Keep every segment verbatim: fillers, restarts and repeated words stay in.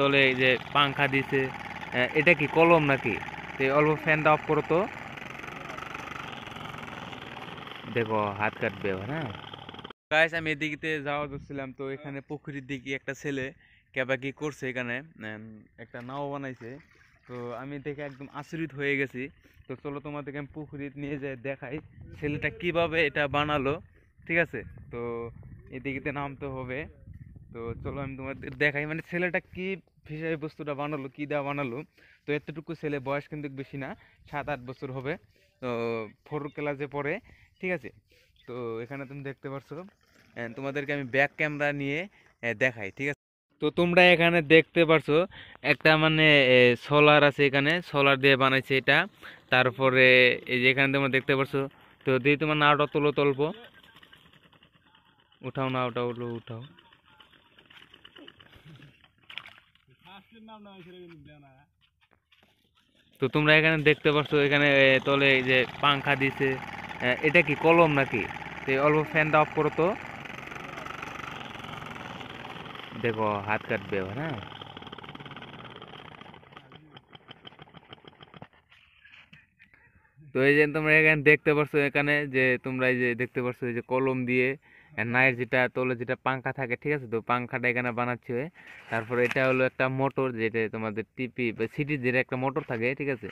তলে যে পাংখা দিছে, এটা কি কলম নাকি? তো অল্প ফ্যানটা অফ করো তো, দেখো হাত কাটবে। হ্যাঁ গাইস, আমি এদিকে যাওয়া যাচ্ছিলাম, তো এখানে পুকুরের দিকে একটা ছেলে ক্যাপাকি করছে, এখানে একটা নাও বানাইছে। তো আমি দেখে একদম আচরিত হয়ে গেছি। তো চলো তোমাদেরকে আমি পুকুরিত নিয়ে যাই, দেখাই ছেলেটা কিভাবে এটা বানালো। ঠিক আছে, তো এদিকে নামতে হবে। তো চলো আমি তোমাদের দেখাই মানে ছেলেটা কি ফিশারি বস্তুটা বানালো, কী দেওয়া বানালো। তো এতটুকু ছেলে, বয়স কিন্তু বেশি না, সাত আট বছর হবে, তো ফোর ক্লাসে পড়ে। ঠিক আছে, তো এখানে তুমি দেখতে পারছো, তোমাদেরকে আমি ব্যাক ক্যামেরা নিয়ে দেখাই। ঠিক আছে, তো তোমরা এখানে দেখতে পারছো একটা মানে সোলার আছে, এখানে সোলার দিয়ে বানাইছে এটা। তারপরে এই যে এখানে তোমরা দেখতে পারছো। তো দিয়ে তোমার নাওটা তোলো, তল্প উঠাও, নাওটা উঠলো উঠাও। তো তোমরা এখানে দেখতে পারছো, এখানে তলে যে পাংখা দিছে, এটা কি কলম নাকি? তো অল্প ফ্যানটা অফ করো তো, দেখো হাত কাটবে। হ্যাঁ তো এই যে তোমরা এখানে দেখতে পারছো, এখানে যে তোমরা এই যে দেখতে পারছো এই যে কলম দিয়ে নাইর যেটা তোলে, যেটা পাংখা থাকে। ঠিক আছে, তো পাংখাটা এখানে বানাচ্ছে। তারপরে এটা হলো একটা মোটর, যেটা তোমাদের টিপি বা সিটির যেটা একটা মোটর থাকে। ঠিক আছে,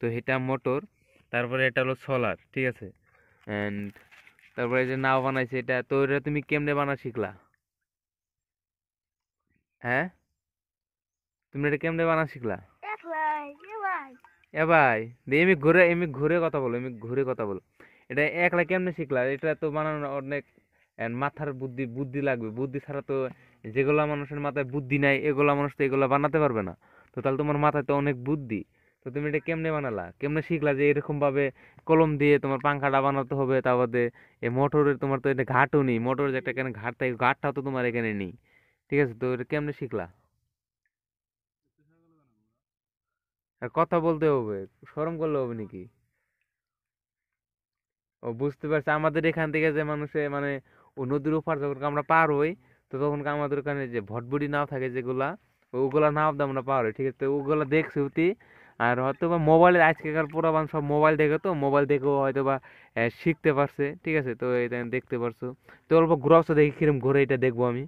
তো এটা মোটর। তারপরে এটা হলো সোলার। ঠিক আছে, অ্যান্ড তারপরে যে নাও বানাইছে এটা। তো এটা তুমি কেমনে বানা শিখলা? হ্যাঁ তুমি এটা কেমনে বানা শিখলা? এ ভাই এমনি ঘুরে এমনি ঘুরে কথা বলো, এমনি ঘুরে কথা বলো। এটা একলা কেমনে শিখলা? এটা তো বানানোর অনেক মাথার বুদ্ধি বুদ্ধি লাগবে। বুদ্ধি ছাড়া তো, যেগুলা মানুষের মাথায় বুদ্ধি নাই এগুলা মানুষ তো এগুলা বানাতে পারবে না। তো তাহলে তোমার মাথায় তো অনেক বুদ্ধি। তো তুমি এটা কেমনে বানালা, কেমনে শিখলা যে এরকম ভাবে কলম দিয়ে তোমার পাংখাটা বানাতে হবে? তা বাদে এই মোটরের তোমার তো এটা ঘাটও নেই, মোটরের যে একটা এখানে ঘাট থাকে, ঘাটটাও তো তোমার এখানে নেই। ঠিক আছে, তো এটা কেমনে শিখলা? আর কথা বলতে হবে, শরম করলে হবে নাকি? ও বুঝতে পারছি, আমাদের এখান থেকে যে মানুষে মানে ও নদীর ওপার যখন আমরা পার হই, তো তখন আমাদের ওখানে যে ভটভটি নাও থাকে যেগুলা, ওগুলা নাও দিয়ে আমরা পার হই। ঠিক আছে, তো ওগুলা দেখছি অতি। আর হয়তো বা মোবাইলে আজকেকার পুরাবান সব মোবাইল দেখে, তো মোবাইল দেখেও হয়তো বা শিখতে পারছে। ঠিক আছে, তো এটা দেখতে পারছো। তো অল্প ঘুরাও তো দেখি, কিরম ঘুরে এটা দেখবো আমি।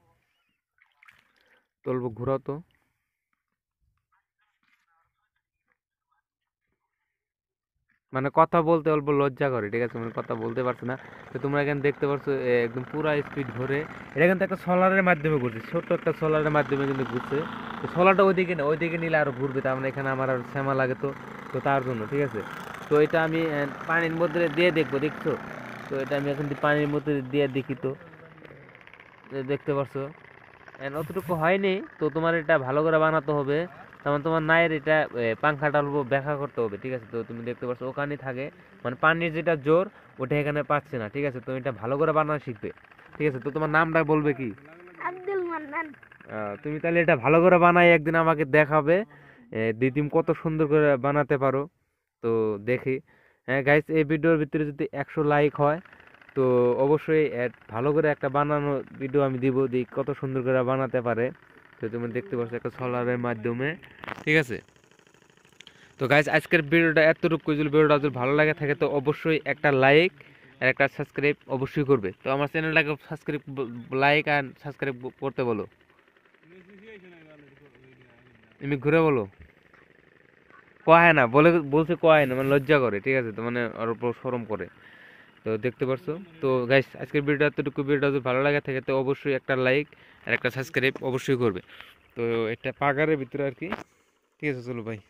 তো অল্প ঘুরাও তো, মানে কথা বলতে অল্প লজ্জা করে। ঠিক আছে, মানে কথা বলতে পারছে না। তো তোমরা এখানে দেখতে পারছো একদম পুরা স্পিড ঘুরে। এটা কিন্তু একটা সোলারের মাধ্যমে ঘুরছে, ছোট্ট একটা সোলারের মাধ্যমে কিন্তু ঘুরছে। তো সোলারটা ওইদিকে না, ওইদিকে নিলে আরও ঘুরবে। তার মানে এখানে আমার আর শ্যামা লাগে তো, তো তার জন্য। ঠিক আছে, তো এটা আমি পানির মধ্যে দিয়ে দেখবো, দেখছো? তো এটা আমি এখন পানির মধ্যে দিয়ে দেখি, তো দেখতে পারছো। অতটুকু হয়নি, তো তোমার এটা ভালো করে বানাতে হবে। তারপর তোমার নায়ের এটা পাংখাটা অল্প ব্যাখ্যা করতে হবে। ঠিক আছে, তো তুমি দেখতে পাচ্ছ ওখানেই থাকে, মানে পানির যেটা জোর ওটা এখানে পাচ্ছে না। ঠিক আছে, তুমি এটা ভালো করে বানানো শিখবে। ঠিক আছে, তো তোমার নামটা বলবে কি? আব্দুল মান্নান। তুমি তাহলে এটা ভালো করে বানাই একদিন আমাকে দেখাবে, দিদি কত সুন্দর করে বানাতে পারো। তো দেখি। হ্যাঁ গাইস, এই ভিডিওর ভিতরে যদি একশো লাইক হয়, তো অবশ্যই ভালো করে একটা বানানো ভিডিও আমি দিব, দিই কত সুন্দর করে বানাতে পারে। তো তুমি দেখতে পাচ্ছ একটা সোলারের মাধ্যমে। ঠিক আছে, তো গাইস আজকের ভিডিওটা এতটুকু। যদি ভিডিওটা যদি ভালো লাগে থাকে, তো অবশ্যই একটা লাইক আর একটা সাবস্ক্রাইব অবশ্যই করবে। তো আমার চ্যানেলটাকে সাবস্ক্রাইব, লাইক আর সাবস্ক্রাইব করতে বলো। এমনি ঘুরে বলো, কয় না বলে, বলছে কয় না, মানে লজ্জা করে। ঠিক আছে, তো মানে ওর উপর শরম করে। তো দেখতে পারছো। তো গাইস আজকের ভিডিওটা এতটুকু। ভিডিওটা যদি ভালো লাগে থাকে, তো অবশ্যই একটা লাইক আর একটা সাবস্ক্রাইব অবশ্যই করবে। তো এটা পাগারের ভিতরে আর কি। ঠিক আছে, চলো ভাই।